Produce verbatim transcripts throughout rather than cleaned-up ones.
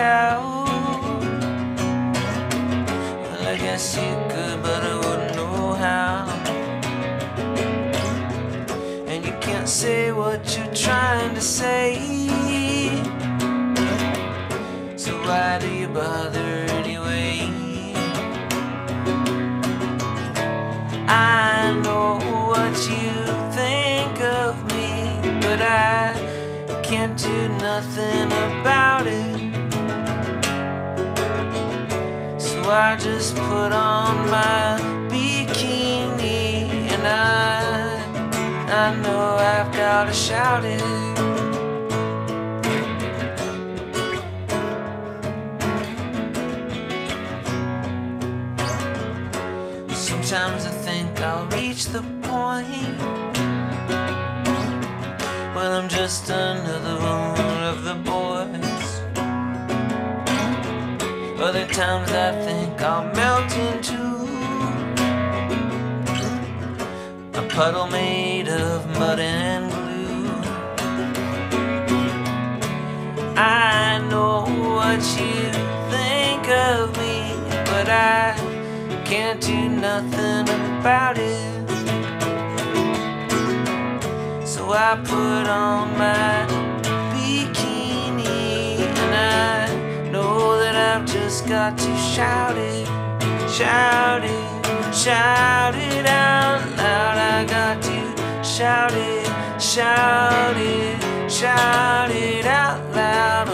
cow. Well, I guess you could, but I wouldn't know how. And you can't say what you're trying to say, so why do you bother anyway? I know what you think of me, but I can't do nothing about it. So I just put on my bikini, and I, I know I've gotta shout it. Sometimes I think I'll reach the point when I'm just another one of the boys. Other times I think I'll melt into a puddle made of mud and glue. I know what you think of me, but I can't do nothing about it. So I put on my bikini, and I know that I've just got to shout it, shout it, shout it out loud. I got to shout it, shout it, shout it out loud.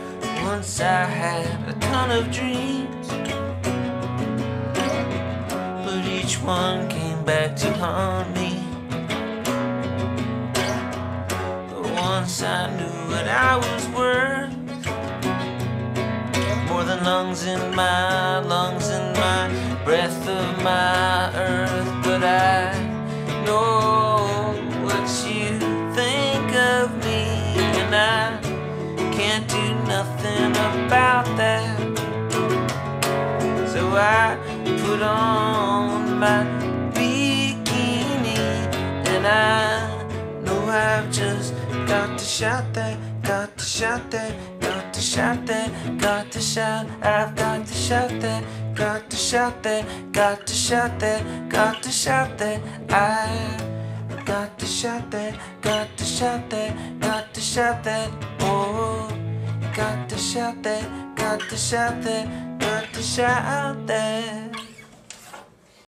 Oh, once I had a ton of dreams, but each one came back to haunt me. But once I knew what I was worth, more than lungs in my lungs and my breath of my earth. But I know what you think of me, and I can't do nothing about that. So I put on my bikini, and I know I've just got to shout that, got to shout that, got to shout that, got to shout. I've got to shout that, got to shout that, got to shout that, got to shout that. I got to shout that, got to shout that, got to shout that. Oh, got to shout that, got to shout that, got to shout that.